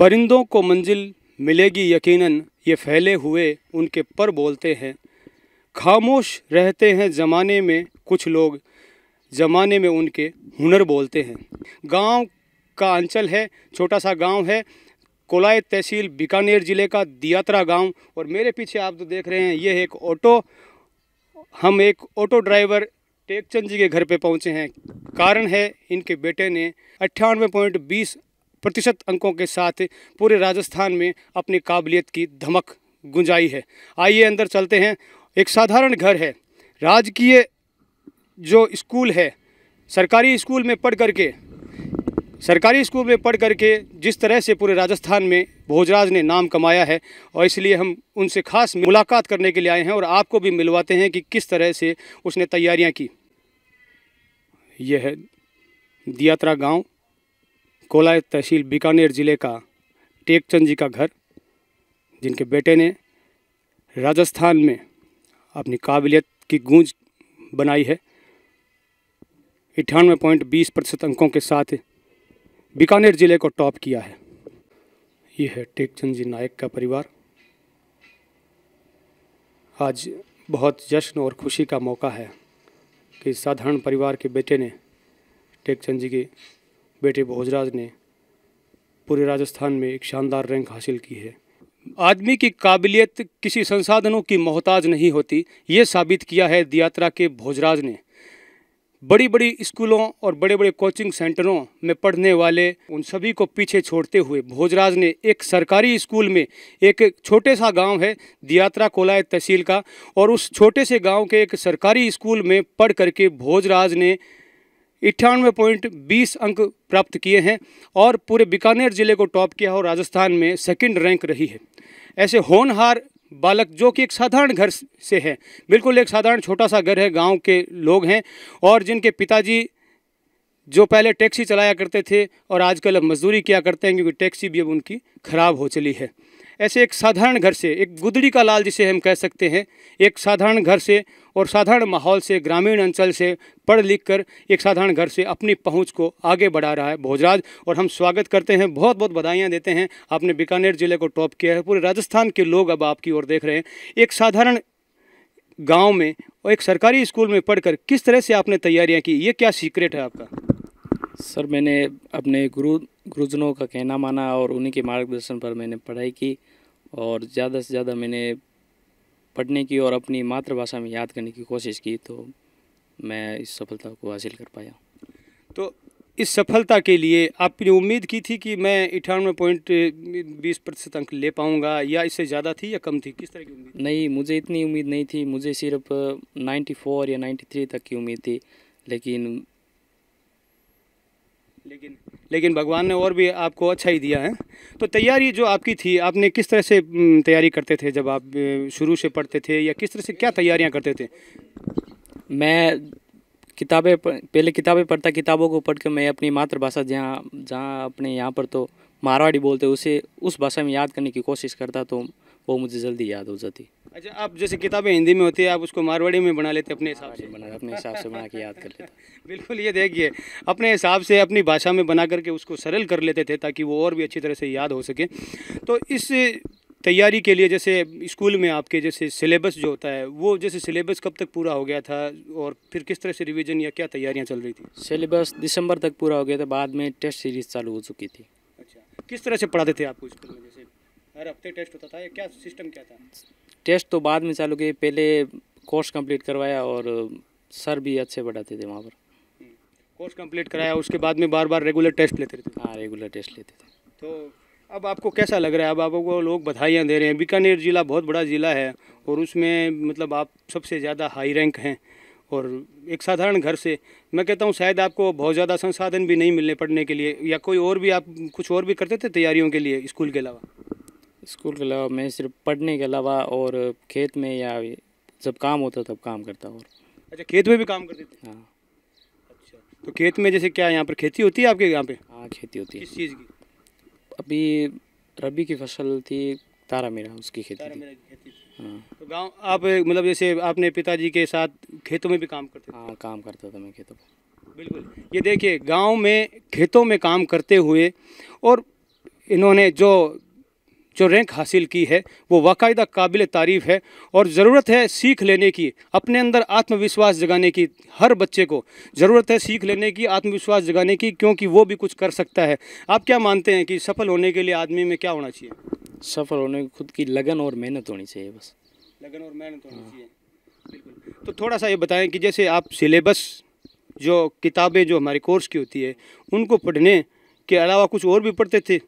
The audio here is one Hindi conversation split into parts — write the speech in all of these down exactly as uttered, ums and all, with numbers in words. परिंदों को मंजिल मिलेगी यकीनन, ये फैले हुए उनके पर बोलते हैं। खामोश रहते हैं ज़माने में कुछ लोग, ज़माने में उनके हुनर बोलते हैं। गांव का अंचल है, छोटा सा गांव है कोलायत तहसील बीकानेर ज़िले का दियातरा गांव। और मेरे पीछे आप तो देख रहे हैं ये एक ऑटो, हम एक ऑटो ड्राइवर टेकचंद जी के घर पे पहुंचे हैं। कारण है इनके बेटे ने अट्ठानवे पॉइंट बीस प्रतिशत अंकों के साथ पूरे राजस्थान में अपनी काबिलियत की धमक गुंजाई है। आइए अंदर चलते हैं। एक साधारण घर है, राजकीय जो स्कूल है, सरकारी स्कूल में पढ़ करके सरकारी स्कूल में पढ़ करके जिस तरह से पूरे राजस्थान में भोजराज ने नाम कमाया है, और इसलिए हम उनसे खास मुलाकात करने के लिए आए हैं और आपको भी मिलवाते हैं कि किस तरह से उसने तैयारियां की। यह है दियातरा गांव कोलायत तहसील बीकानेर ज़िले का टेकचंद जी का घर, जिनके बेटे ने राजस्थान में अपनी काबिलियत की गूंज बनाई है। अट्ठानवे पॉइंट बीस प्रतिशत अंकों के साथ बीकानेर ज़िले को टॉप किया है। ये है टेकचंद जी नायक का परिवार। आज बहुत जश्न और खुशी का मौका है कि साधारण परिवार के बेटे ने, टेकचंद जी के बेटे भोजराज ने पूरे राजस्थान में एक शानदार रैंक हासिल की है। आदमी की काबिलियत किसी संसाधनों की मोहताज नहीं होती, ये साबित किया है दियातरा के भोजराज ने। बड़ी बड़ी स्कूलों और बड़े बड़े कोचिंग सेंटरों में पढ़ने वाले उन सभी को पीछे छोड़ते हुए भोजराज ने एक सरकारी स्कूल में, एक छोटे सा गांव है दियातरा कोलायत तहसील का, और उस छोटे से गांव के एक सरकारी स्कूल में पढ़ करके भोजराज ने अट्ठानवे पॉइंट बीस अंक प्राप्त किए हैं और पूरे बीकानेर ज़िले को टॉप किया और राजस्थान में सेकंड रैंक रही है। ऐसे होनहार बालक, जो कि एक साधारण घर से है, बिल्कुल एक साधारण छोटा सा घर है, गांव के लोग हैं, और जिनके पिताजी जो पहले टैक्सी चलाया करते थे और आजकल अब मजदूरी किया करते हैं क्योंकि टैक्सी भी अब उनकी ख़राब हो चली है। ऐसे एक साधारण घर से, एक गुदड़ी का लाल जिसे हम कह सकते हैं, एक साधारण घर से और साधारण माहौल से, ग्रामीण अंचल से पढ़ लिख कर एक साधारण घर से अपनी पहुंच को आगे बढ़ा रहा है भोजराज, और हम स्वागत करते हैं, बहुत बहुत बधाइयां देते हैं। आपने बीकानेर ज़िले को टॉप किया है, पूरे राजस्थान के लोग अब आपकी ओर देख रहे हैं। एक साधारण गाँव में और एक सरकारी स्कूल में पढ़ कर किस तरह से आपने तैयारियाँ की, ये क्या सीक्रेट है आपका? सर, मैंने अपने गुरु गुरुजनों का कहना माना और उन्हीं के मार्गदर्शन पर मैंने पढ़ाई की, और ज़्यादा से ज़्यादा मैंने पढ़ने की और अपनी मातृभाषा में याद करने की कोशिश की, तो मैं इस सफलता को हासिल कर पाया। तो इस सफलता के लिए आपने उम्मीद की थी कि मैं अट्ठानवे पॉइंट बीस प्रतिशत अंक ले पाऊँगा, या इससे ज़्यादा थी या कम थी, किस तरह की उम्मीद? नहीं, मुझे इतनी उम्मीद नहीं थी, मुझे सिर्फ नाइन्टी फोर या नाइन्टी थ्री तक की उम्मीद थी। लेकिन लेकिन लेकिन भगवान ने और भी आपको अच्छा ही दिया है। तो तैयारी जो आपकी थी, आपने किस तरह से तैयारी करते थे? जब आप शुरू से पढ़ते थे या किस तरह से, क्या तैयारियां करते थे? मैं किताबें पहले किताबें पढ़ता, किताबों को पढ़ कर मैं अपनी मातृभाषा, जहाँ जहाँ अपने यहाँ पर तो मारवाड़ी बोलते उसे, उस भाषा में याद करने की कोशिश करता, तो वो मुझे जल्दी याद हो जाती। अच्छा, आप जैसे किताबें हिंदी में होती है, आप उसको मारवाड़ी में बना लेते अपने हिसाब से, बना अपने हिसाब से बना के याद कर लेते। बिल्कुल, ये देखिए, अपने हिसाब से अपनी भाषा में बना करके उसको सरल कर लेते थे ताकि वो और भी अच्छी तरह से याद हो सके। तो इस तैयारी के लिए, जैसे स्कूल में आपके जैसे सिलेबस जो होता है, वो जैसे सिलेबस कब तक पूरा हो गया था और फिर किस तरह से रिविज़न या क्या तैयारियाँ चल रही थी? सिलेबस दिसंबर तक पूरा हो गया था, बाद में टेस्ट सीरीज़ चालू हो चुकी थी। अच्छा, किस तरह से पढ़ाते थे आपको स्कूल में? जैसे हर हफ्ते टेस्ट होता था, क्या सिस्टम क्या था? टेस्ट तो बाद में चालू किए, पहले कोर्स कंप्लीट करवाया और सर भी अच्छे पढ़ाते थे वहाँ पर। कोर्स कंप्लीट कराया, उसके बाद में बार बार रेगुलर टेस्ट लेते थे? हाँ, रेगुलर टेस्ट लेते थे। तो अब आपको कैसा लग रहा है? अब आपको लोग बधाइयाँ दे रहे हैं। बीकानेर ज़िला बहुत बड़ा ज़िला है और उसमें मतलब आप सबसे ज़्यादा हाई रैंक हैं, और एक साधारण घर से, मैं कहता हूँ शायद आपको बहुत ज़्यादा संसाधन भी नहीं मिलने पढ़ने के लिए, या कोई और भी, आप कुछ और भी करते थे तैयारियों के लिए स्कूल के अलावा? स्कूल के अलावा मैं सिर्फ पढ़ने के अलावा और खेत में, या जब काम होता तब काम करता। और अच्छा, खेत में भी काम करते थे? हाँ। अच्छा, तो खेत में जैसे क्या यहाँ पर खेती होती है आपके यहाँ पे? हाँ, खेती होती है। किस चीज़ की? अभी रबी की फसल थी, तारा मेरा, उसकी खेती तारा थी। मेरा खेती थी। हाँ। तो गाँव आप मतलब जैसे आपने पिताजी के साथ खेतों में भी काम करते थे? हाँ, काम करता था मैं खेतों पर। बिल्कुल, ये देखिए, गाँव में खेतों में काम करते हुए और इन्होंने जो जो रैंक हासिल की है वो बाकायदा काबिल तारीफ़ है। और ज़रूरत है सीख लेने की, अपने अंदर आत्मविश्वास जगाने की। हर बच्चे को ज़रूरत है सीख लेने की, आत्मविश्वास जगाने की, क्योंकि वो भी कुछ कर सकता है। आप क्या मानते हैं कि सफल होने के लिए आदमी में क्या होना चाहिए? सफल होने की खुद की लगन और मेहनत होनी चाहिए, बस लगन और मेहनत होनी चाहिए। बिल्कुल। तो थोड़ा सा ये बताएं कि जैसे आप सिलेबस, जो किताबें जो हमारे कोर्स की होती है, उनको पढ़ने के अलावा कुछ और भी पढ़ते थे?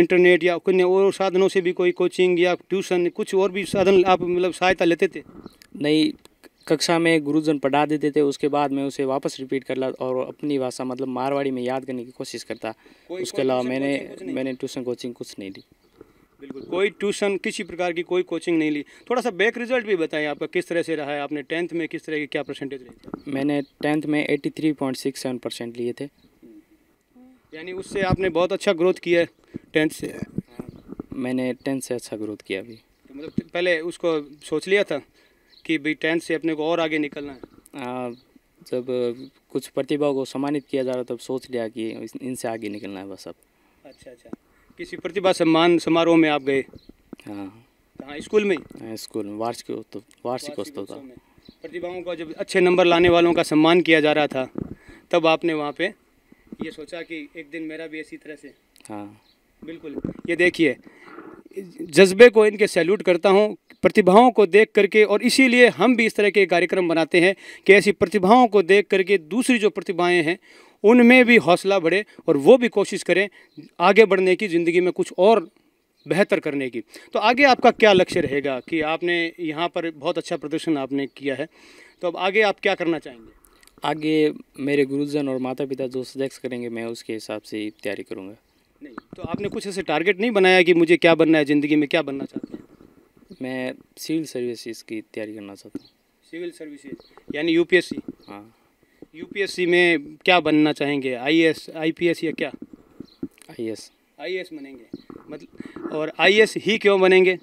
इंटरनेट या कुछ और साधनों से भी, कोई कोचिंग या ट्यूशन, कुछ और भी साधन आप मतलब सहायता लेते थे? नहीं, कक्षा में गुरुजन पढ़ा देते थे, उसके बाद मैं उसे वापस रिपीट कर ला और अपनी भाषा मतलब मारवाड़ी में याद करने की कोशिश करता। उसके अलावा मैंने मैंने ट्यूशन कोचिंग कुछ नहीं ली। बिल्कुल, कोई ट्यूशन, किसी प्रकार की कोई कोचिंग नहीं ली। थोड़ा सा बैक रिजल्ट भी बताएं, आपका किस तरह से रहा है? आपने टेंथ में किस तरह की क्या परसेंटेज ली? मैंने टेंथ में तिरासी पॉइंट सड़सठ परसेंट लिए थे, यानी उससे आपने बहुत अच्छा ग्रोथ किया है टेंथ से। मैंने टेंथ से अच्छा ग्रोथ किया अभी। तो मतलब पहले उसको सोच लिया था कि भाई टेंथ से अपने को और आगे निकलना है? आ, जब कुछ प्रतिभा को सम्मानित किया जा रहा तब सोच लिया कि इनसे आगे निकलना है बस अब। अच्छा अच्छा, किसी प्रतिभा सम्मान समारोह में आप गए? हाँ, कहाँ? स्कूल में? हाँ, स्कूल में वार्षिक उत्सव, वार्षिक उत्सव था। प्रतिभाओं का, जब अच्छे नंबर लाने वालों का सम्मान किया जा रहा था, तब आपने वहाँ पे ये सोचा कि एक दिन मेरा भी इसी तरह से? हाँ बिल्कुल। ये देखिए, जज्बे को इनके सैल्यूट करता हूँ, प्रतिभाओं को देख करके। और इसीलिए हम भी इस तरह के कार्यक्रम बनाते हैं कि ऐसी प्रतिभाओं को देख करके दूसरी जो प्रतिभाएँ हैं उनमें भी हौसला बढ़े और वो भी कोशिश करें आगे बढ़ने की, ज़िंदगी में कुछ और बेहतर करने की। तो आगे आपका क्या लक्ष्य रहेगा? कि आपने यहाँ पर बहुत अच्छा प्रदर्शन आपने किया है, तो अब आगे आप क्या करना चाहेंगे? आगे मेरे गुरुजन और माता पिता जो सजेस्ट करेंगे मैं उसके हिसाब से तैयारी करूँगा। नहीं तो आपने कुछ ऐसे टारगेट नहीं बनाया कि मुझे क्या बनना है ज़िंदगी में, क्या बनना चाहते हैं? मैं सिविल सर्विसेज की तैयारी करना चाहता हूँ। सिविल सर्विसेज यानी यूपीएससी? हाँ। यूपीएससी में क्या बनना चाहेंगे? आईएएस, आईपीएस या क्या? आईएएस। आईएएस बनेंगे मतलब, और आईएएस ही क्यों बनेंगे?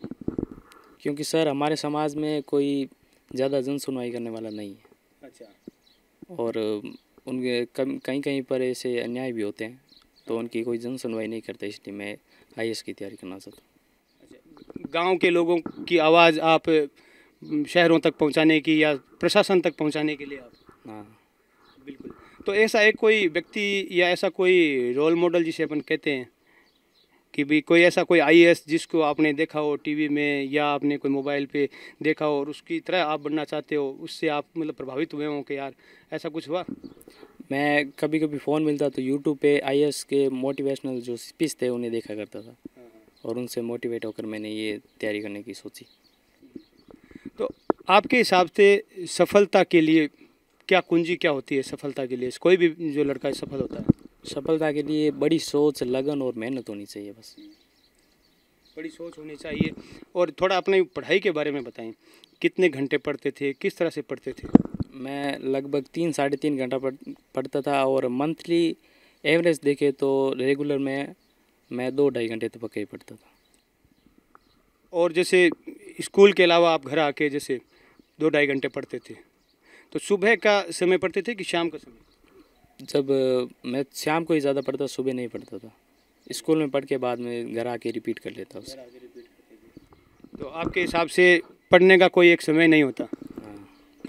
क्योंकि सर हमारे समाज में कोई ज़्यादा जन सुनवाई करने वाला नहीं है। अच्छा। और उनके कहीं कहीं पर ऐसे अन्याय भी होते हैं, तो उनकी कोई जन सुनवाई नहीं करता, इसलिए मैं आईएएस की तैयारी करना चाहता हूँ। गाँव के लोगों की आवाज़ आप शहरों तक पहुँचाने की या प्रशासन तक पहुँचाने के लिए आप? हाँ बिल्कुल। तो ऐसा एक कोई व्यक्ति या ऐसा कोई रोल मॉडल जिसे अपन कहते हैं कि भी कोई ऐसा कोई आईएएस जिसको आपने देखा हो टीवी में या आपने कोई मोबाइल पे देखा हो और उसकी तरह आप बनना चाहते हो, उससे आप मतलब प्रभावित हुए हो कि यार ऐसा कुछ हुआ? मैं कभी कभी फ़ोन मिलता तो यूट्यूब पे आईएएस के मोटिवेशनल जो स्पीच थे उन्हें देखा करता था और उनसे मोटिवेट होकर मैंने ये तैयारी करने की सोची। तो आपके हिसाब से सफलता के लिए क्या कुंजी क्या होती है? सफलता के लिए कोई भी जो लड़का है सफल होता है, सफलता के लिए बड़ी सोच, लगन और मेहनत होनी चाहिए, बस बड़ी सोच होनी चाहिए। और थोड़ा अपने पढ़ाई के बारे में बताएं, कितने घंटे पढ़ते थे, किस तरह से पढ़ते थे? मैं लगभग तीन साढ़े तीन घंटा पढ़ता था और मंथली एवरेज देखे तो रेगुलर में मैं दो ढाई घंटे तो पक्का ही पढ़ता था। और जैसे स्कूल के अलावा आप घर आके जैसे दो ढाई घंटे पढ़ते थे, तो सुबह का समय पढ़ते थे कि शाम का समय? जब मैं शाम को ही ज़्यादा पढ़ता, सुबह नहीं पढ़ता था। स्कूल में पढ़ के बाद में घर आके रिपीट कर लेता उसे। तो आपके हिसाब से पढ़ने का कोई एक समय नहीं होता?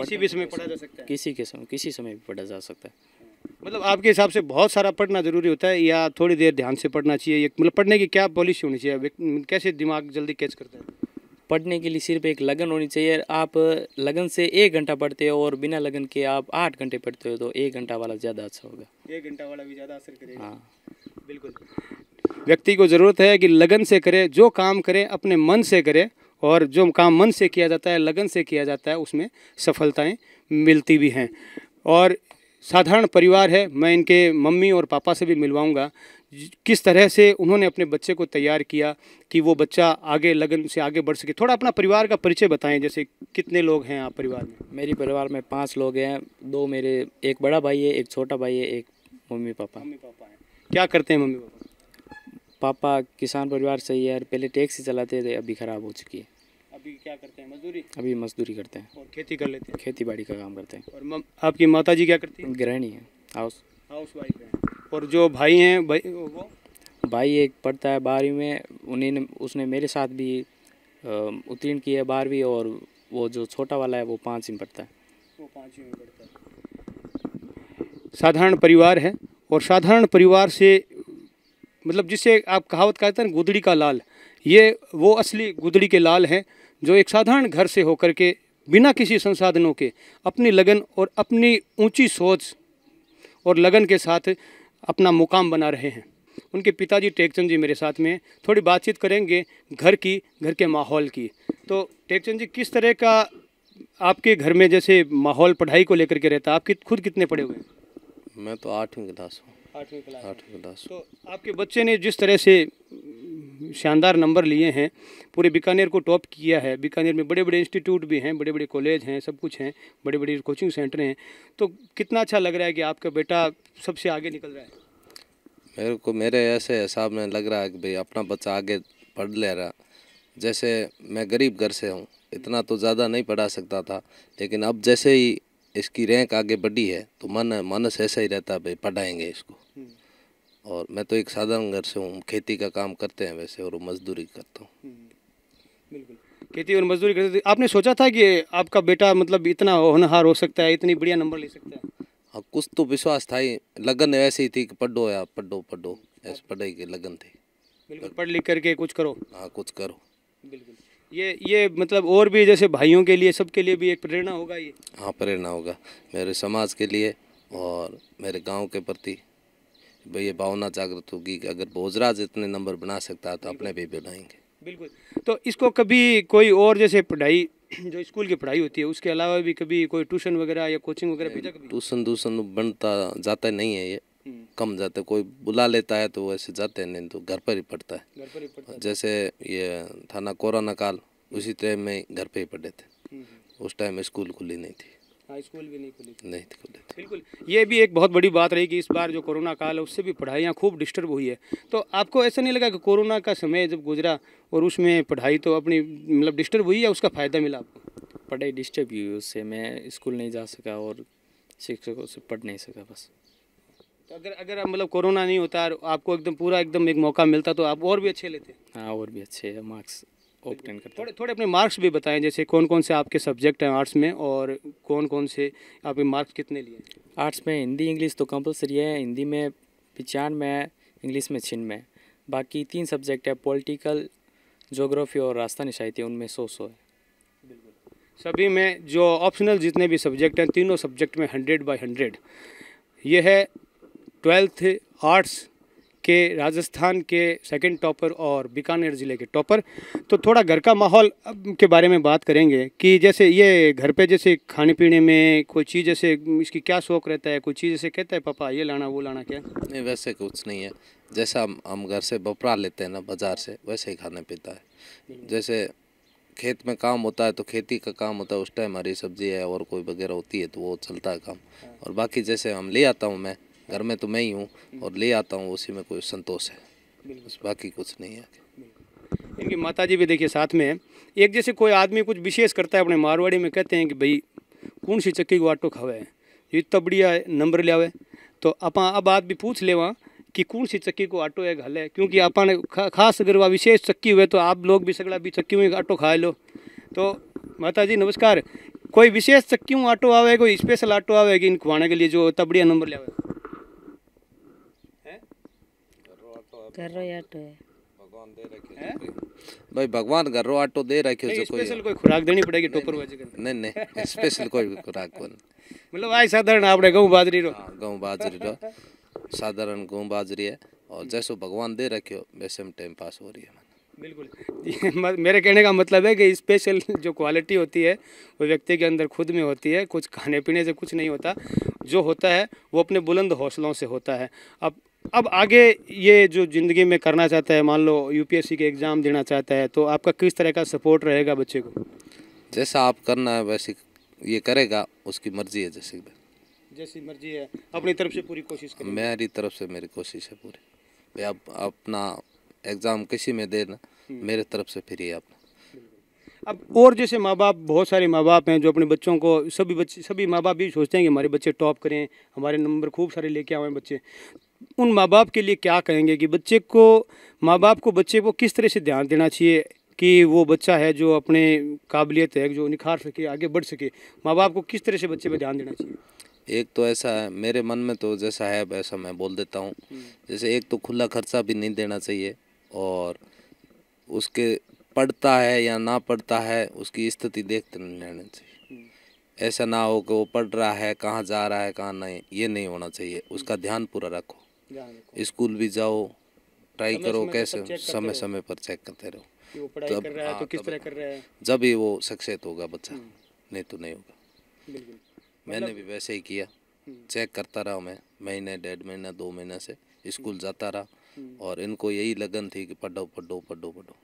किसी भी समय पढ़ा जा सकता है? किसी के समय, किसी समय भी पढ़ा जा सकता है। मतलब आपके हिसाब से बहुत सारा पढ़ना ज़रूरी होता है या थोड़ी देर ध्यान से पढ़ना चाहिए? मतलब पढ़ने की क्या पॉलिसी होनी चाहिए? कैसे दिमाग जल्दी कैच करता है? पढ़ने के लिए सिर्फ एक लगन होनी चाहिए। आप लगन से एक घंटा पढ़ते हो और बिना लगन के आप आठ घंटे पढ़ते हो, तो एक घंटा वाला ज़्यादा अच्छा होगा। एक घंटा वाला भी ज़्यादा असर करेगा। हाँ बिल्कुल। व्यक्ति को ज़रूरत है कि लगन से करे, जो काम करे अपने मन से करे, और जो काम मन से किया जाता है, लगन से किया जाता है, उसमें सफलताएँ मिलती भी हैं। और साधारण परिवार है, मैं इनके मम्मी और पापा से भी मिलवाऊंगा किस तरह से उन्होंने अपने बच्चे को तैयार किया कि वो बच्चा आगे लगन से आगे बढ़ सके। थोड़ा अपना परिवार का परिचय बताएं, जैसे कितने लोग हैं आप परिवार में? मेरे परिवार में पांच लोग हैं, दो मेरे, एक बड़ा भाई है, एक छोटा भाई है, एक मम्मी पापा। मम्मी पापा हैं, क्या करते हैं मम्मी पापा? पापा किसान परिवार से ही है, पहले टैक्सी चलाते थे, अभी ख़राब हो चुकी है। अभी क्या करते हैं? मजदूरी? अभी मजदूरी करते हैं और खेती कर लेते हैं, खेती बाड़ी का काम करते हैं। और मम, आपकी माता जी क्या करती हैं? गृहिणी है, हाउस हाउस वाइफ है। और जो भाई हैं भाई वो भाई एक पढ़ता है बारहवीं में, उन्हें उसने मेरे साथ भी उत्तीर्ण किया है बारहवीं, और वो जो छोटा वाला है वो पाँच में पढ़ता है वो पाँच में पढ़ता है। साधारण परिवार है, और साधारण परिवार से मतलब जिसे आप कहावत कहते हैं गुदड़ी का लाल, ये वो असली गुदड़ी के लाल हैं जो एक साधारण घर से होकर के बिना किसी संसाधनों के अपनी लगन और अपनी ऊंची सोच और लगन के साथ अपना मुकाम बना रहे हैं। उनके पिताजी टेकचंद जी मेरे साथ में थोड़ी बातचीत करेंगे घर की, घर के माहौल की। तो टेकचंद जी, किस तरह का आपके घर में जैसे माहौल पढ़ाई को लेकर के रहता है? आप कि, खुद कितने पढ़े हुए हैं? मैं तो आठवीं क्लास हूँ। आठवीं क्लास आठवीं क्लास तो आपके बच्चे ने जिस तरह से शानदार नंबर लिए हैं, पूरे बीकानेर को टॉप किया है, बीकानेर में बड़े बड़े इंस्टीट्यूट भी हैं, बड़े बड़े कॉलेज हैं, सब कुछ हैं, बड़े बड़े कोचिंग सेंटर हैं, तो कितना अच्छा लग रहा है कि आपका बेटा सबसे आगे निकल रहा है? मेरे को मेरे ऐसे हिसाब में लग रहा है कि भाई अपना बच्चा आगे पढ़ ले रहा। जैसे मैं गरीब घर से हूँ, इतना तो ज़्यादा नहीं पढ़ा सकता था, लेकिन अब जैसे ही इसकी रैंक आगे बढ़ी है तो मन मानस ऐसा ही रहता है भाई पढ़ाएंगे इसको। और मैं तो एक साधारण घर से हूँ, खेती का काम करते हैं वैसे, और मजदूरी करता हूँ। बिल्कुल, खेती और मजदूरी करते। आपने सोचा था कि आपका बेटा मतलब इतना होनहार हो सकता है, इतनी बढ़िया नंबर ले सकता है? हाँ, कुछ तो विश्वास था ही, लगन ऐसे ही थी कि पढ़ो या पढ़ो पढ़ो ऐसे पढ़ाई की लगन थी। बिल्कुल, पढ़ लिख करके कुछ करो। हाँ, कुछ करो। बिल्कुल, ये ये मतलब और भी जैसे भाइयों के लिए, सबके लिए भी एक प्रेरणा होगा ये। हाँ, प्रेरणा होगा मेरे समाज के लिए और मेरे गांव के प्रति, भाई ये भावना जागृत होगी कि अगर भोजराज इतने नंबर बना सकता है तो अपने भी बनाएंगे। बिल्कुल, तो इसको कभी कोई और जैसे पढ़ाई जो स्कूल की पढ़ाई होती है उसके अलावा भी कभी कोई ट्यूशन वगैरह या कोचिंग वगैरह भेजा? कभी ट्यूशन दूसन बनता जाता नहीं है, ये कम जाते, कोई बुला लेता है तो वैसे जाते हैं, नहीं तो घर पर ही पढ़ता है, घर पर ही पढ़ता है। जैसे ये थाना कोरोना काल उसी टाइम में घर पर ही पढ़े थे, उस टाइम स्कूल खुली नहीं थी। हाई स्कूल भी नहीं खुली नहीं खुली बिल्कुल, ये भी एक बहुत बड़ी बात रही कि इस बार जो कोरोना काल है उससे भी पढ़ाइयाँ खूब डिस्टर्ब हुई है। तो आपको ऐसा नहीं लगा कि कोरोना का समय जब गुजरा और उसमें पढ़ाई तो अपनी मतलब डिस्टर्ब हुई, या उसका फ़ायदा मिला आपको? पढ़ाई डिस्टर्ब हुई उससे, मैं स्कूल नहीं जा सका और शिक्षकों से पढ़ नहीं सका बस। तो अगर अगर मतलब कोरोना नहीं होता, आपको एकदम पूरा एकदम एक मौका मिलता तो आप और भी अच्छे लेते? हाँ, और भी अच्छे मार्क्स ऑब्टेन करते। थोड़े थोड़े अपने मार्क्स भी बताएं, जैसे कौन कौन से आपके सब्जेक्ट हैं आर्ट्स में और कौन कौन से आपके मार्क्स कितने लिए? आर्ट्स में हिंदी इंग्लिश तो कंपलसरी है, हिंदी में पचानवे है, इंग्लिश में छियानवे है, बाकी तीन सब्जेक्ट है पॉलिटिकल, ज्योग्राफी और राजस्थानी साहित्य, उनमें सौ सौ है। बिल्कुल, सभी में जो ऑप्शनल जितने भी सब्जेक्ट हैं तीनों सब्जेक्ट में हंड्रेड बाई हंड्रेड। ये है ट्वेल्थ आर्ट्स के राजस्थान के सेकंड टॉपर और बीकानेर ज़िले के टॉपर। तो थोड़ा घर का माहौल के बारे में बात करेंगे कि जैसे ये घर पे जैसे खाने पीने में कोई चीज़ जैसे इसकी क्या शौक़ रहता है, कोई चीज़ जैसे कहता है पापा ये लाना वो लाना, क्या? नहीं, वैसे कुछ नहीं है, जैसा हम हम घर से बपरा लेते हैं ना बाज़ार से वैसे ही खाना पीता है। जैसे खेत में काम होता है तो खेती का काम होता है, उस टाइम हरी सब्जी है और कोई वगैरह होती है तो वो चलता है काम, और बाकी जैसे हम ले आता हूँ मैं घर में तो मैं ही हूँ और ले आता हूँ, उसी में कोई संतोष है, बाकी कुछ नहीं है। इनकी माताजी भी देखिए साथ में है। एक जैसे कोई आदमी कुछ विशेष करता है, अपने मारवाड़ी में कहते हैं कि भाई कौन सी चक्की को आटो खावे है, ये इतना बढ़िया नंबर ले आवे, तो अपा अब बात भी पूछ ले वहाँ कि कौन सी चक्की को आटो है घाले, क्योंकि अपा ने खा, खास अगर वह विशेष चक्की हुए तो आप लोग भी सगड़ा भी चक्की में आटो खा लो। तो माता जी नमस्कार, कोई विशेष चक्की में आटो आवे, कोई स्पेशल आटो आवे कि इन खुआने के लिए जो इतना बढ़िया नंबर ले आवे? घरो आटो है भगवान दे रखे है भाई, भगवान घरो आटो दे रखे है। स्पेशल कोई खुराक देनी पड़ेगी टोपर वाजे कर? नहीं नहीं, स्पेशल कोई खुराक कोन, मतलब आई साधारण आपने गऊ बाजरी रो। हां, गऊ बाजरी रो, साधारण गऊ बाजरी है, और जैसो भगवान दे रखे हो वैसे हम टाइम पास हो रही है। बिल्कुल, मेरे कहने का मतलब है कि स्पेशल जो क्वालिटी होती है वो व्यक्ति के अंदर खुद में होती है, कुछ खाने पीने से कुछ नहीं होता, जो होता है वो अपने बुलंद हौसलों से होता है। अब अब आगे ये जो ज़िंदगी में करना चाहता है, मान लो यूपीएससी के एग्ज़ाम देना चाहता है, तो आपका किस तरह का सपोर्ट रहेगा बच्चे को? जैसा आप करना है वैसे ये करेगा, उसकी मर्जी है, जैसे जैसी मर्जी है, अपनी तरफ से पूरी कोशिश करें। मेरी तरफ से मेरी कोशिश है पूरी, आप अपना एग्ज़ाम किसी में देना, मेरे तरफ से फिर ये आप। अब और जैसे माँ बाप, बहुत सारे माँ बाप हैं जो अपने बच्चों को, सभी बच्चे सभी माँ बाप भी सोचते हैं कि हमारे बच्चे टॉप करें, हमारे नंबर खूब सारे लेके आए बच्चे, उन माँ बाप के लिए क्या कहेंगे कि बच्चे को माँ बाप को बच्चे को किस तरह से ध्यान देना चाहिए कि वो बच्चा है जो अपने काबिलियत है जो निखार सके, आगे बढ़ सके? माँ बाप को किस तरह से बच्चे पर ध्यान देना चाहिए? एक तो ऐसा है मेरे मन में, तो जैसा है वैसा मैं बोल देता हूँ। जैसे एक तो खुला खर्चा भी नहीं देना चाहिए, और उसके पढ़ता है या ना पढ़ता है उसकी स्थिति देखते नहीं रहना चाहिए। ऐसा ना हो कि वो पढ़ रहा है कहाँ जा रहा है कहाँ नहीं, ये नहीं होना चाहिए। उसका ध्यान पूरा रखो, स्कूल भी जाओ, ट्राई करो, कैसे समय समय पर चेक करते रहो कि वो पढ़ाई कर रहा है तो किस तरह कर रहा है, जब ही वो सक्सेस होगा बच्चा, नहीं तो नहीं होगा। मैंने भी वैसे ही किया, चेक करता रहा मैं महीने डेढ़ महीना दो महीना से स्कूल जाता रहा, और इनको यही लगन थी कि पढ़ो पढ़ो पढ़ो पढ़ो।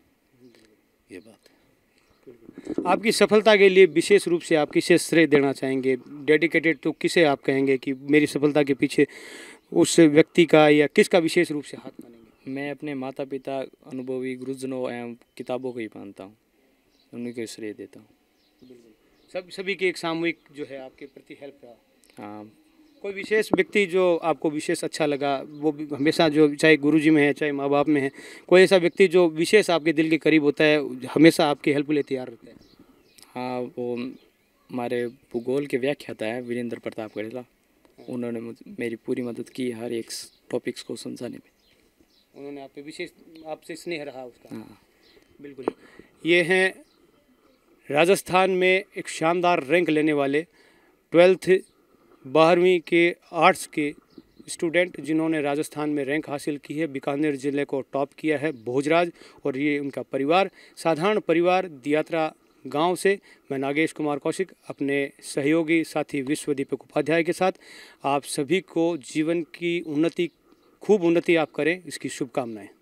ये बात है। आपकी सफलता के लिए विशेष रूप से आप किसे श्रेय देना चाहेंगे? डेडिकेटेड तो किसे आप कहेंगे कि मेरी सफलता के पीछे उस व्यक्ति का या किसका विशेष रूप से हाथ मानेंगे? मैं अपने माता पिता, अनुभवी गुरुजनों एवं किताबों को ही मानता हूँ, उन्हीं को श्रेय देता हूँ। सब सभी की एक सामूहिक जो है आपके प्रति हेल्प रहा। हाँ, कोई विशेष व्यक्ति जो आपको विशेष अच्छा लगा, वो हमेशा जो चाहे गुरुजी में है चाहे माँ बाप में है, कोई ऐसा व्यक्ति जो विशेष आपके दिल के करीब होता है, हमेशा आपकी हेल्प के लिए तैयार रहता है? हाँ, वो हमारे भूगोल के व्याख्याता है वीरेंद्र प्रताप, उन्होंने मेरी पूरी मदद की हर एक टॉपिक्स को समझाने में। उन्होंने आप पे विशेष आपसे स्नेह रहा उसका। हाँ बिल्कुल। ये हैं राजस्थान में एक शानदार रैंक लेने वाले ट्वेल्थ बारहवीं के आर्ट्स के स्टूडेंट जिन्होंने राजस्थान में रैंक हासिल की है, बीकानेर ज़िले को टॉप किया है भोजराज, और ये उनका परिवार, साधारण परिवार दियातरा गांव से। मैं नागेश कुमार कौशिक अपने सहयोगी साथी विश्वदीप उपाध्याय के साथ आप सभी को जीवन की उन्नति, खूब उन्नति आप करें, इसकी शुभकामनाएं।